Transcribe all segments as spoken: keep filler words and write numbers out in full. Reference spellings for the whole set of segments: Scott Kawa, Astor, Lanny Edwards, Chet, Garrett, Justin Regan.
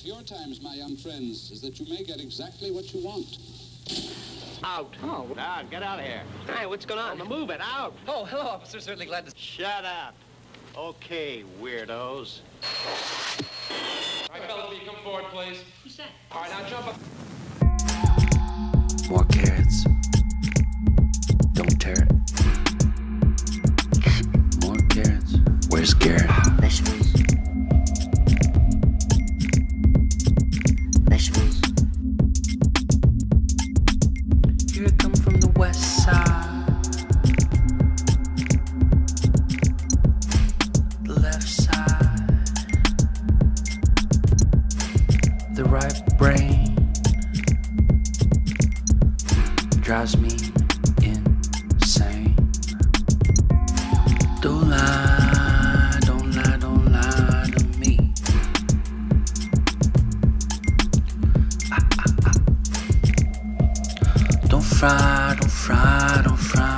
of your times, my young friends, is that you may get exactly what you want. Out. Oh. Now, get out of here. Hey, what's going on? Oh, move it. Out. Oh, hello, officer. Certainly glad to... Shut up. Okay, weirdos. All right, fellow, come forward, please. Who's that? All right, now jump up. More carrots. Don't tear it. More carrots. Where's Garrett? This way. This way. Here it comes from the west side. Drives me insane. Don't lie, don't lie, don't lie to me. Ah, ah, ah. Don't fry, don't fry, don't fry.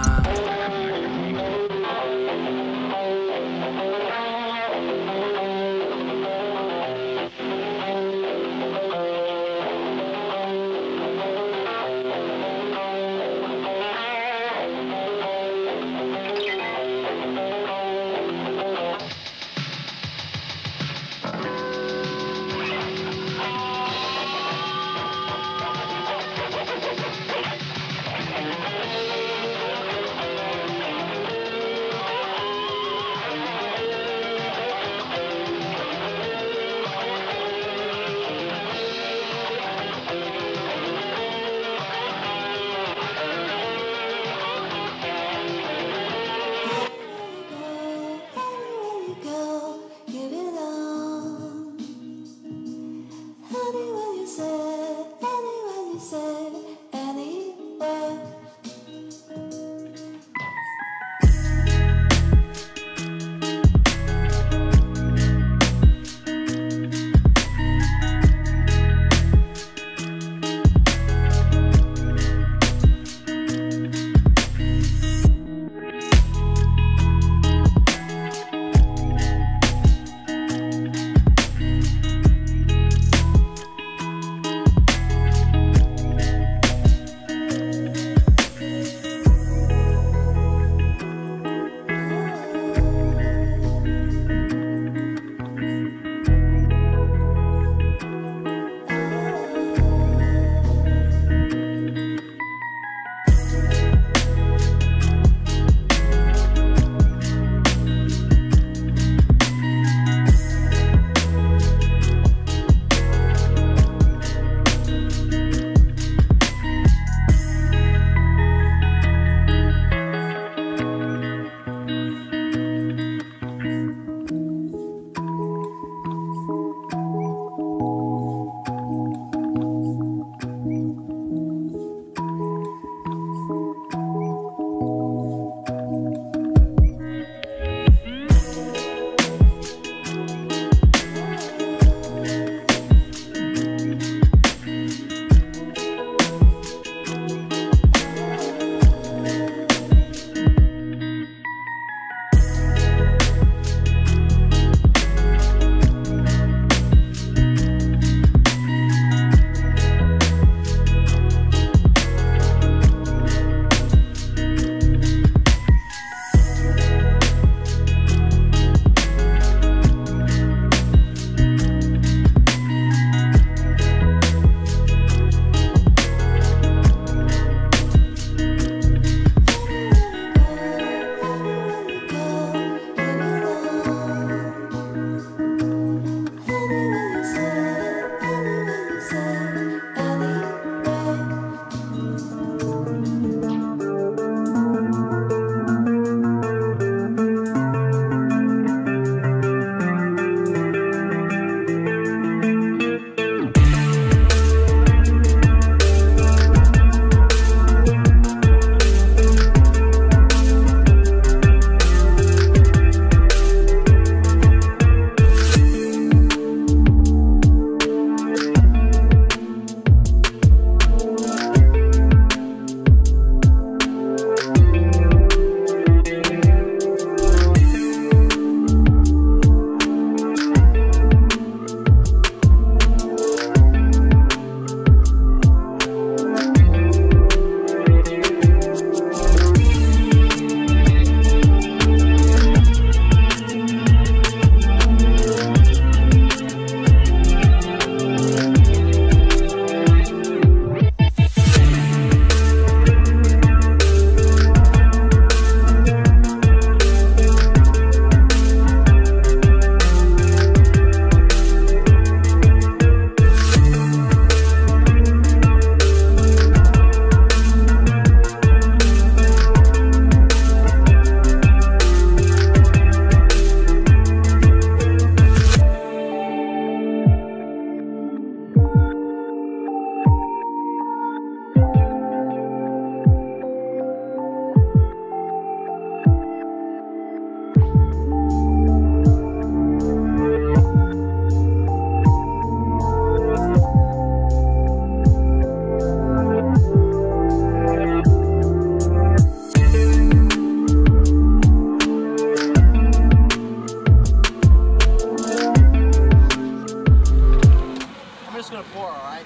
gonna pour, all right?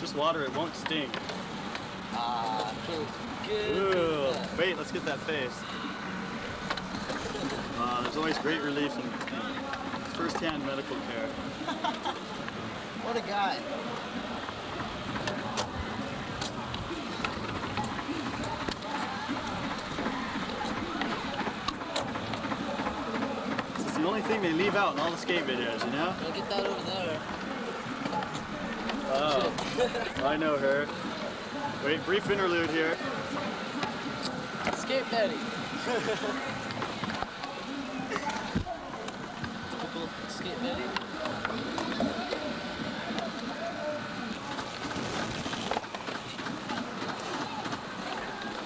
Just water, it won't sting. Ah, uh, feels good. Ooh, wait, let's get that face. Uh, there's always great relief in, in first-hand medical care. What a guy. Thing they leave out in all the skate videos, you know? Look at that over there. Oh, I know her. Wait, brief interlude here. Skate Betty. Typical Skate Betty.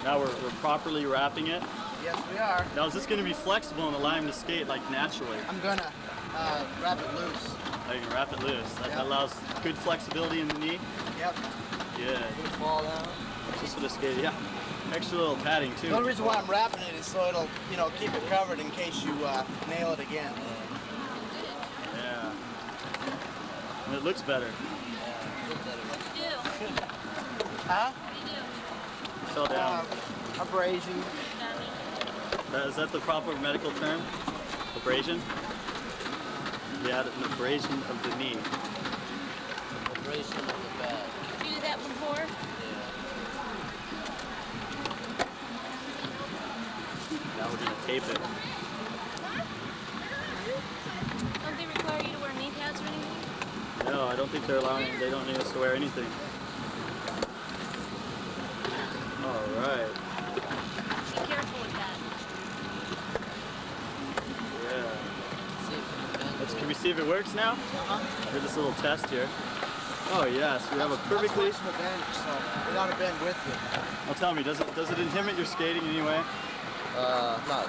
Now we're, we're properly wrapping it. Yes, we are. Now, is this going to be flexible and allow him to skate, like, naturally? I'm going to uh, wrap it loose. Oh, you can wrap it loose. That, yep. That allows good flexibility in the knee? Yep. Good. Good fall down. Just for the skate, yeah. Extra little padding, too. The only reason why I'm wrapping it is so it'll, you know, keep it covered in case you uh, nail it again. Yeah. And it looks better. Yeah, it looks better. What'd you do? Huh? What'd you do? I fell down. Um, abrasion. Uh, is that the proper medical term? Abrasion? Yeah, an abrasion of the knee. Abrasion of the back. Did you do that before? Yeah. Now we're going to tape it. Don't they require you to wear knee pads or anything? No, I don't think they're allowing, they don't need us to wear anything. Alright. Can we see if it works now? Uh-huh. Here's this little test here. Oh yes, we have a perfectly... That's what's an advantage, so it ought to bend with you. Well, tell me, does it, does it inhibit your skating in any way? Uh, no.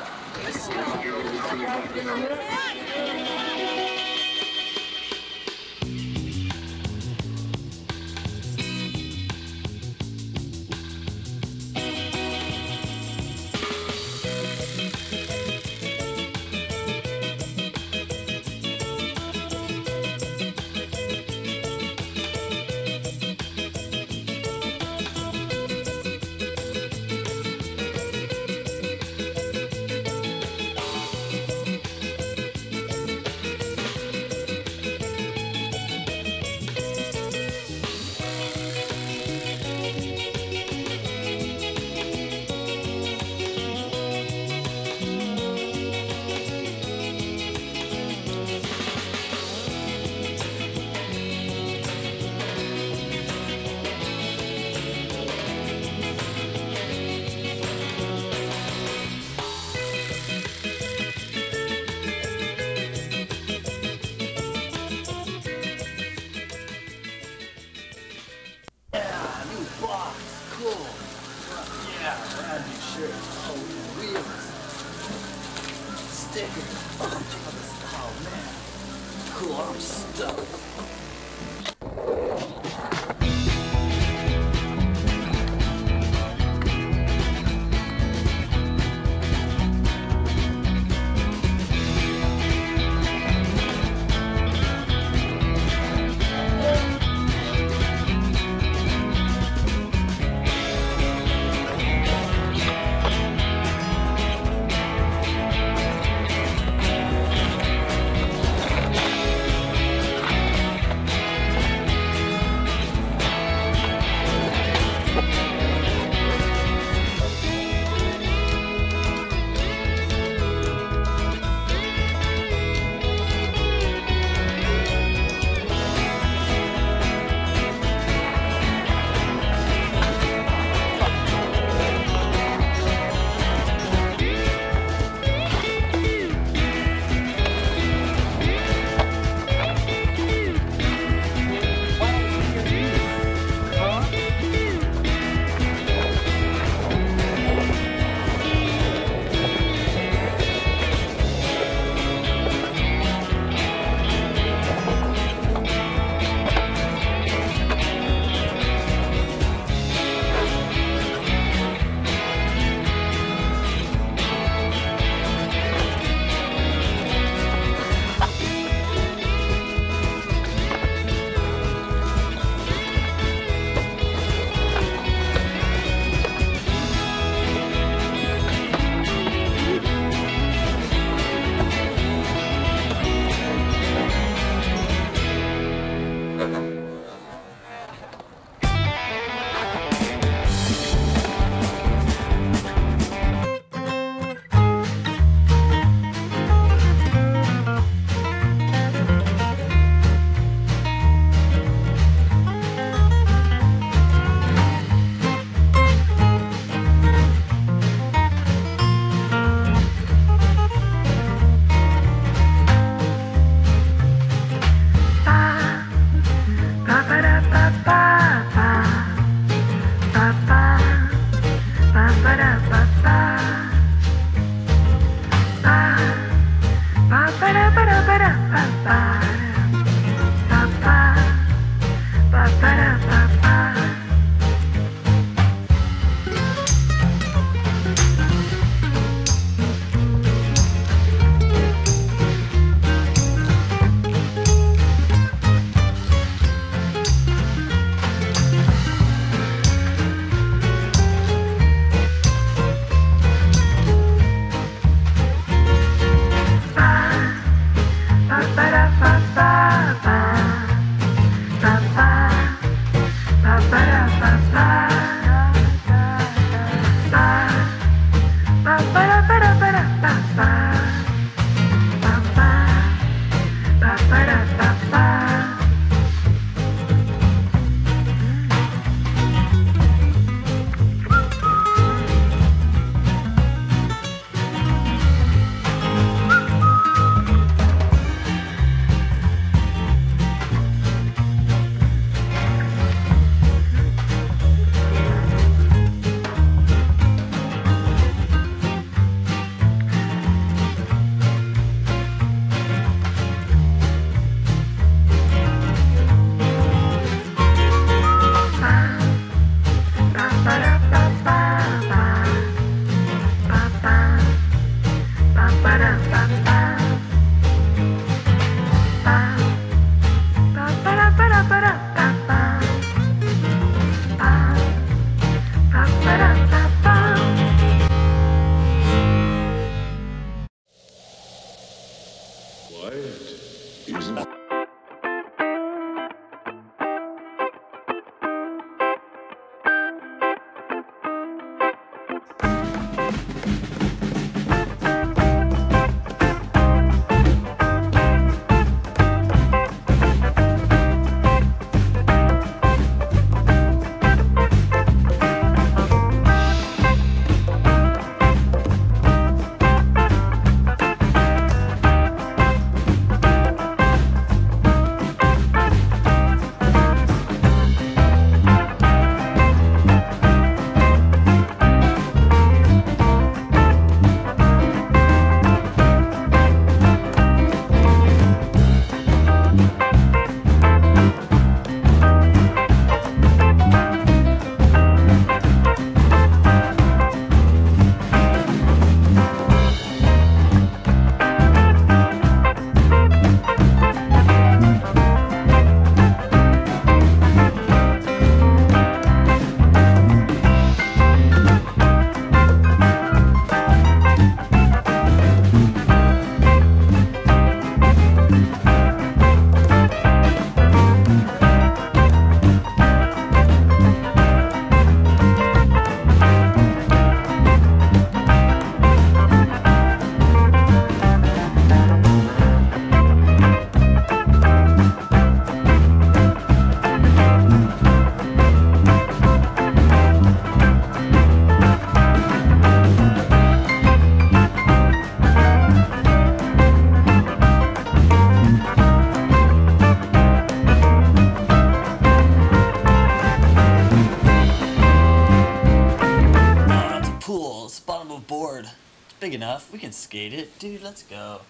enough. We can skate it. Dude, let's go.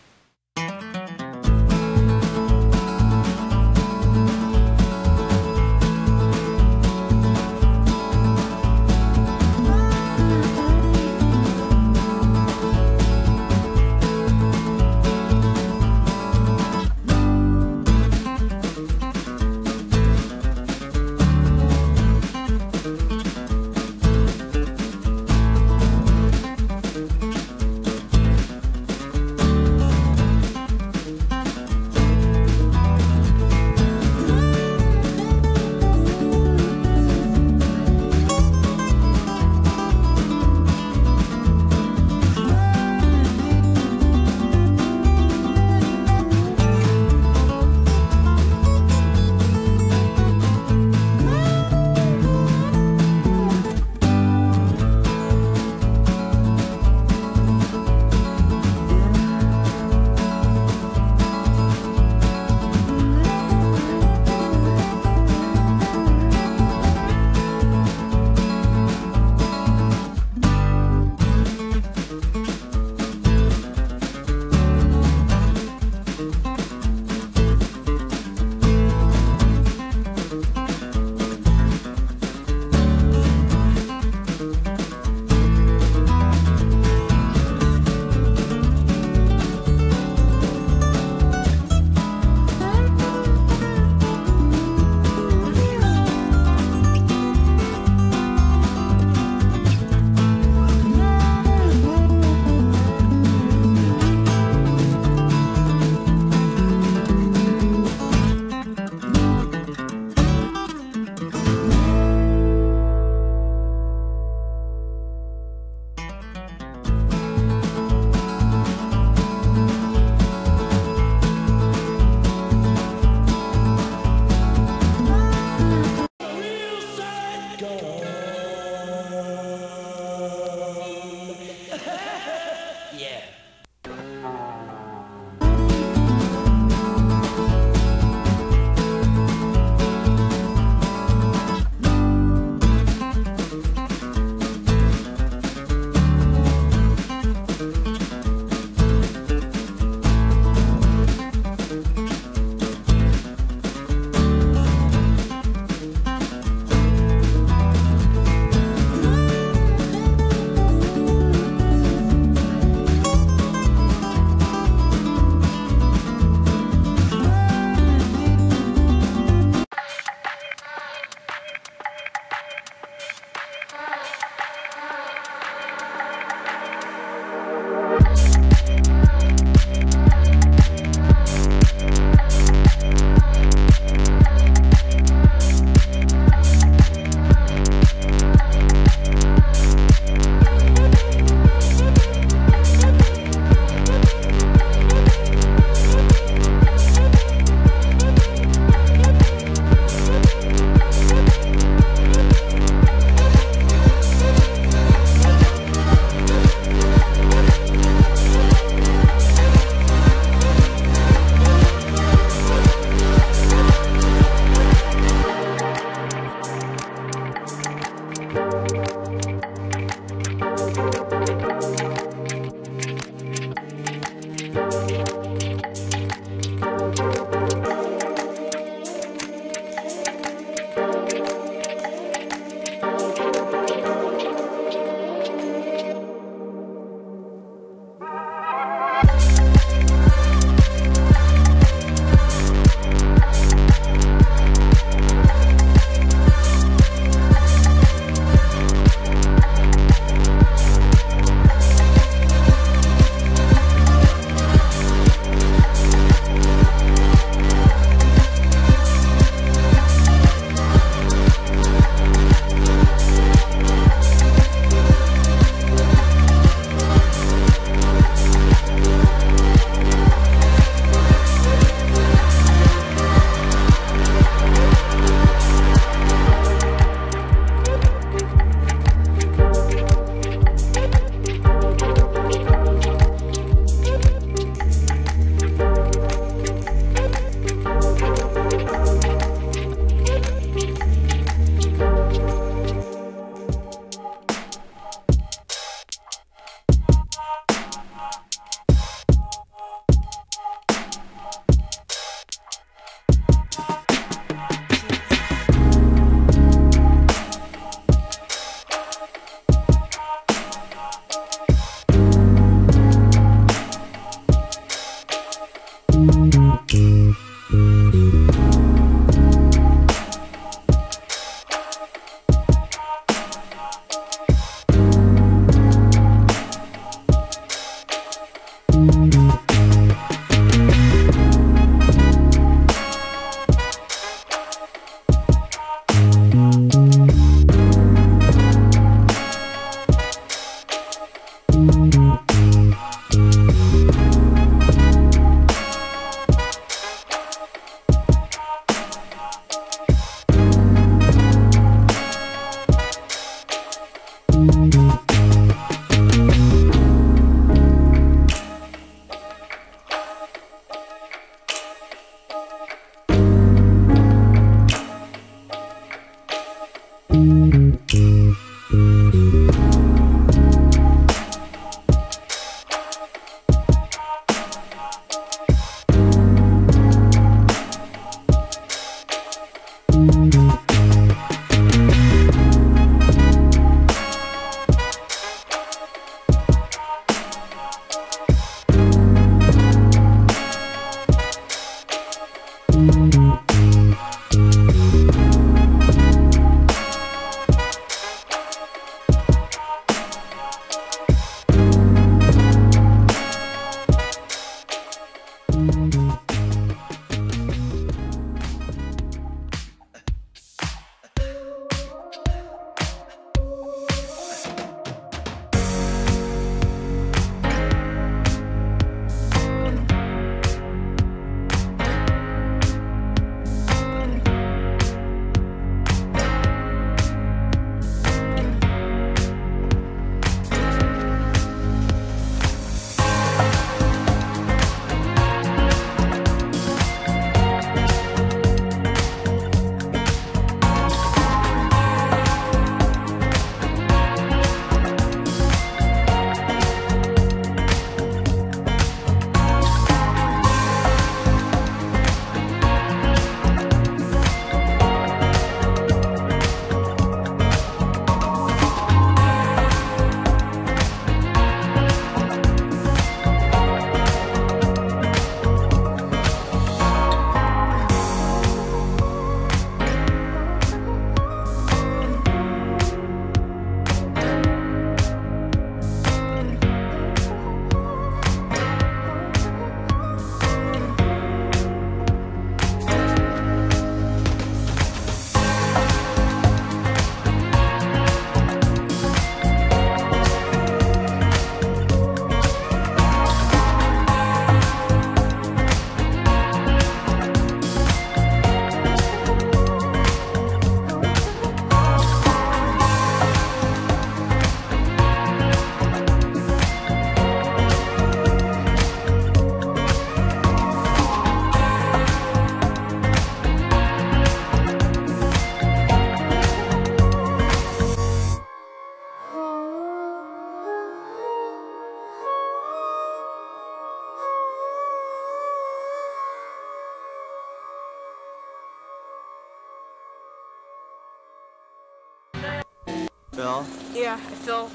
Fell? Yeah, I fell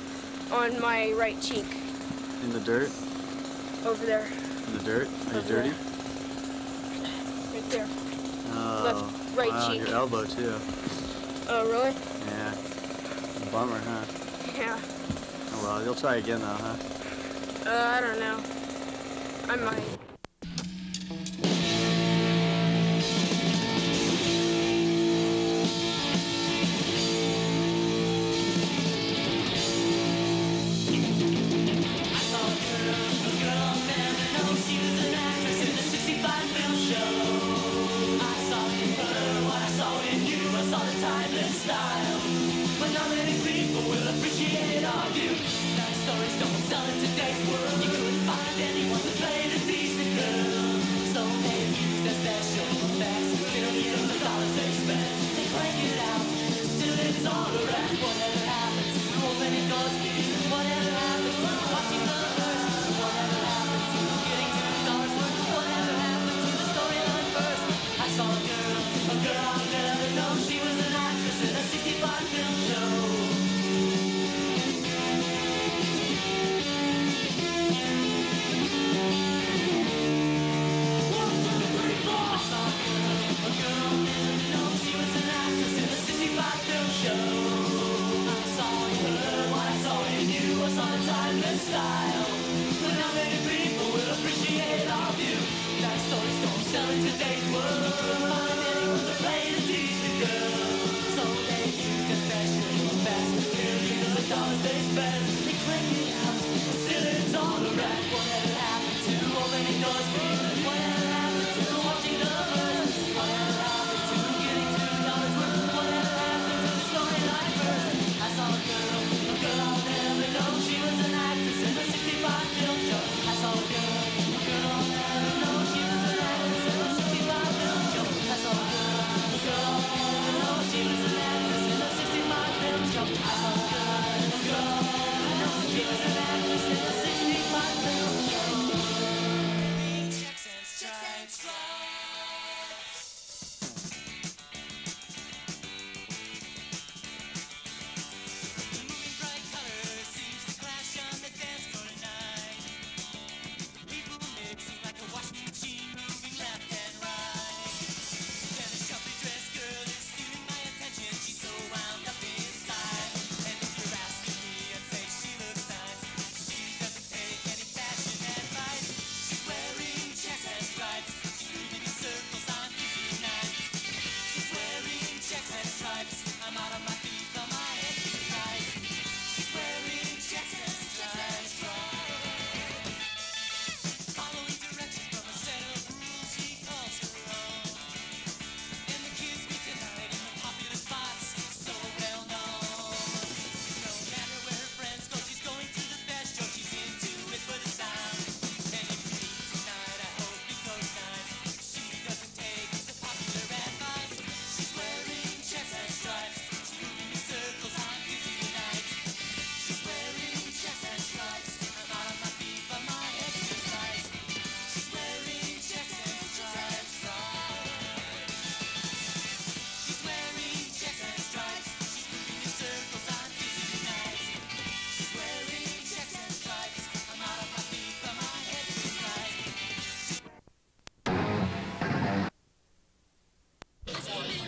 on my right cheek. In the dirt? Over there. In the dirt? Are Over you dirty? There. Right there. Oh. Left, right wow, cheek. Your elbow, too. Oh, really? Yeah. Bummer, huh? Yeah. Oh, well, you'll try again, though, huh? Uh, I don't know. I might.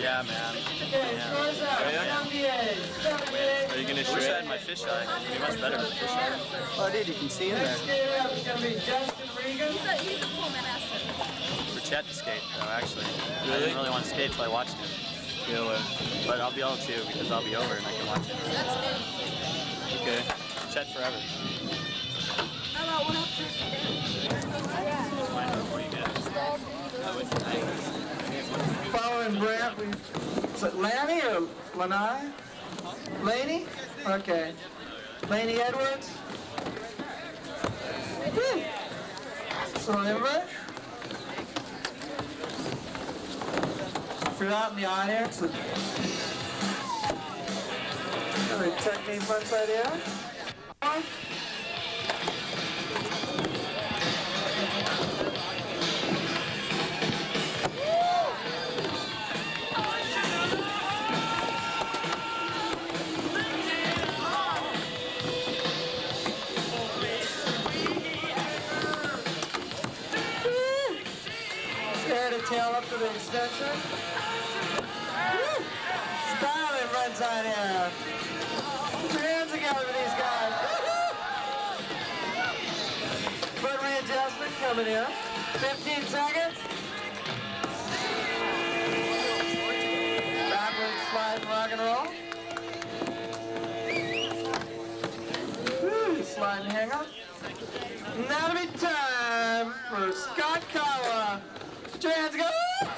Yeah, man. Yeah. Are you gonna shoot at my fisheye? It'd be much better with fisheye. Oh, dude, you can see him there. It's gonna be Justin Regan. He's a cool man, Astor. For Chet to skate, though, actually. Really? I didn't really want to skate till I watched him. Really? But I'll be able to because I'll be over and I can watch him. That's good. Okay. Chet forever. How about one up for you guys? Following Brad, we, is it Lanny or Lanai? Laney? Okay. Lanny Edwards? Woo! So, everybody? If you're out in the audience, got a technique bunch right here. extension. Styling front side air. Put your hands together for these guys. Foot readjustment coming in. fifteen seconds. Backward slide rock and roll. Woo, slide and hang on. Now to be time for Scott Kawa. Put your hands together. Yeah.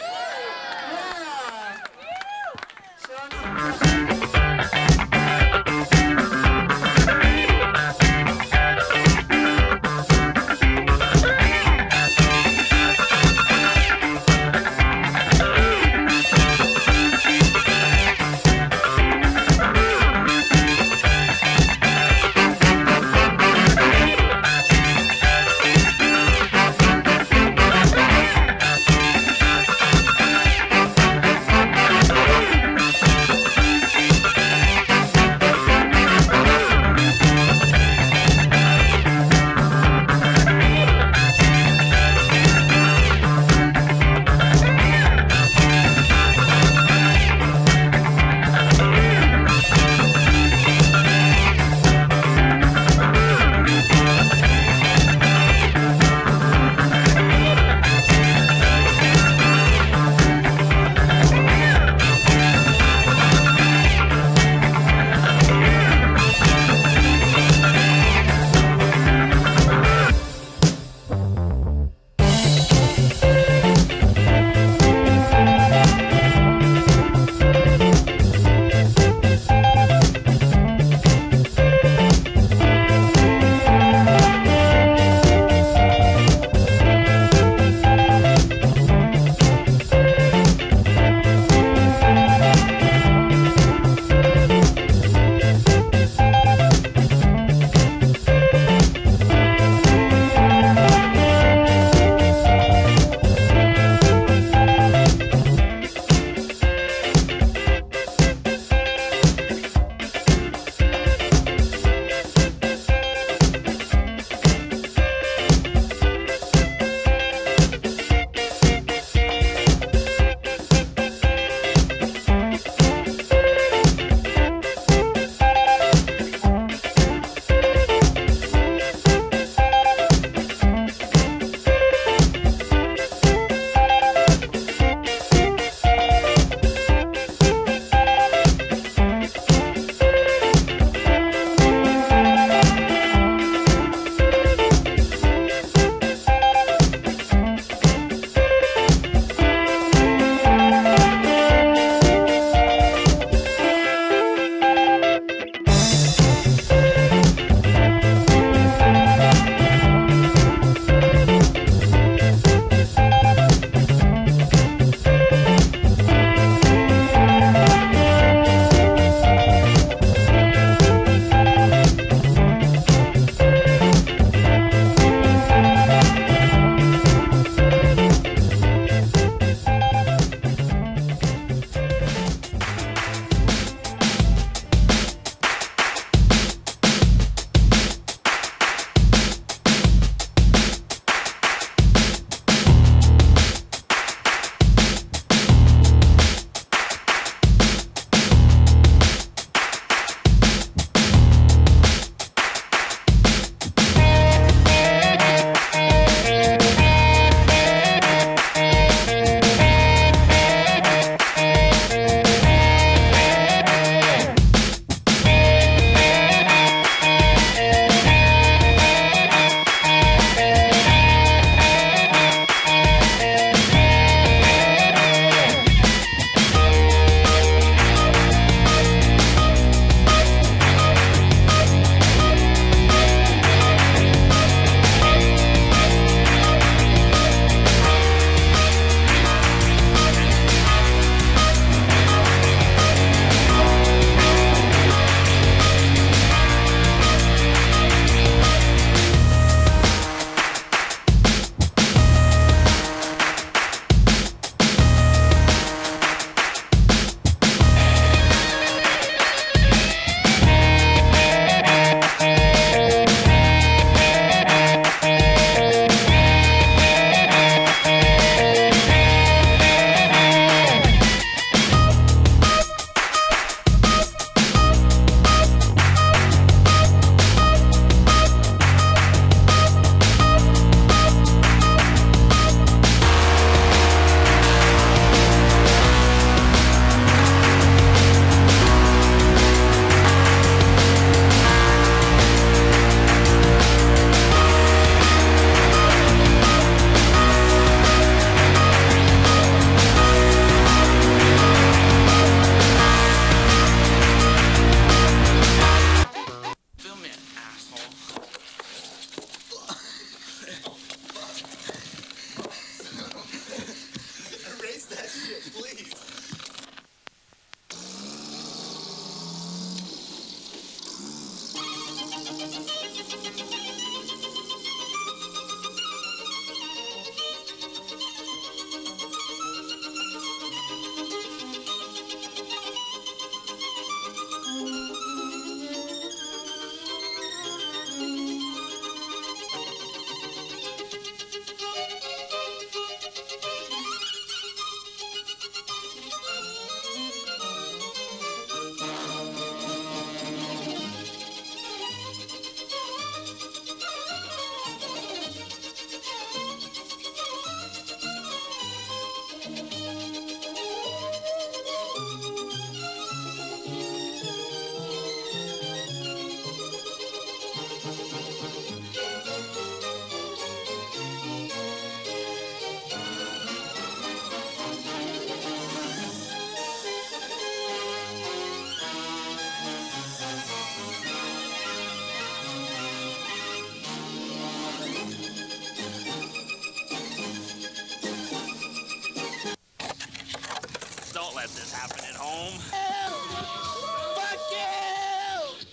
keeping it home. Fuck you!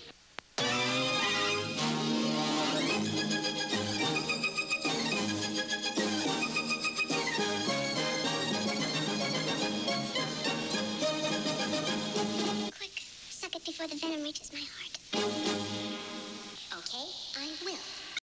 Quick, suck it before the venom reaches my heart.